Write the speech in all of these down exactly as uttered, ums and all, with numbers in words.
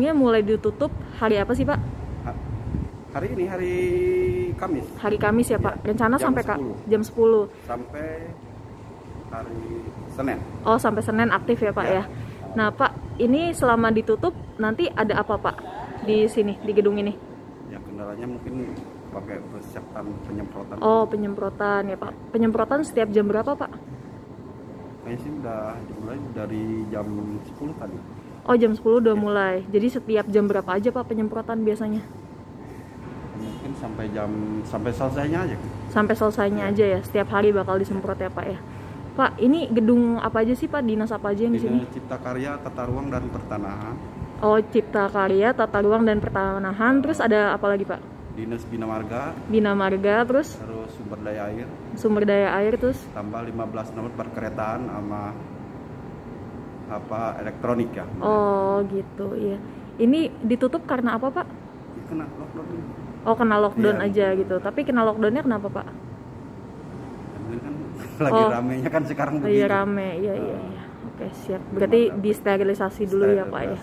Warungnya mulai ditutup hari apa sih, Pak? Hari ini, hari Kamis. Hari Kamis ya, Pak. Ya, rencana sampai sepuluh. Jam sepuluh. Sampai hari Senin. Oh, sampai Senin aktif ya, Pak ya. ya. Nah, Pak, ini selama ditutup nanti ada apa, Pak? Di sini, di gedung ini? Ya, kendalanya mungkin pakai persiapan penyemprotan. Oh, penyemprotan ya, Pak. Penyemprotan setiap jam berapa, Pak? Kayaknya sih udah mulai dari jam sepuluh tadi. Oh, jam sepuluh udah ya. mulai. Jadi setiap jam berapa aja, Pak, penyemprotan biasanya? Mungkin sampai jam sampai selesainya aja. Sampai selesainya ya. aja ya. Setiap hari bakal disemprot ya, Pak ya. Pak, ini gedung apa aja sih, Pak? Dinas apa aja yang di sini? Dinas Cipta Karya, Tata Ruang dan Pertanahan. Oh, Cipta Karya, Tata Ruang dan Pertanahan. Terus ada apa lagi, Pak? Dinas Bina Marga. Bina Marga, terus? Terus Sumber Daya Air. Sumber Daya Air, terus? Tambah lima belas nomor perkeretaan sama apa elektronik ya. Oh, gitu, iya. Ini ditutup karena apa, Pak? Ya, kena lockdown. Oh, kena lockdown ya, aja ya. gitu. Tapi kena lockdownnya kenapa, Pak? Kan lagi oh. ramenya kan sekarang begini. Iya, rame, iya, iya, iya. Oke, siap. Berarti disterilisasi dulu ya, Pak ya.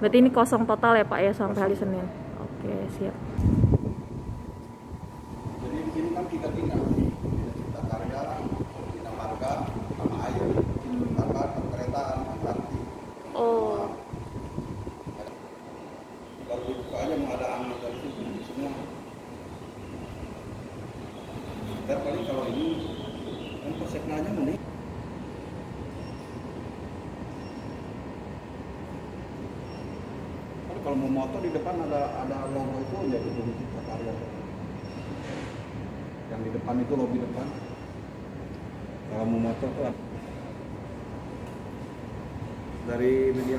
Berarti ini kosong total ya, Pak ya, sampai hari Senin. Oke, siap. Jadi di sini kan tiga tingkat. Cipta Karya, Bina Marga, sama air, sama perkeretaan, sama nanti. Oh. Kalau dibuka aja mau ada angin dari sini semua. Dan paling kalau ini untuk seknanya menik. Kalau mau motor di depan ada ada logo itu ya gedung Cipta Karya. Yang di depan itu lobi depan. Kalau mau motor tuh dari media.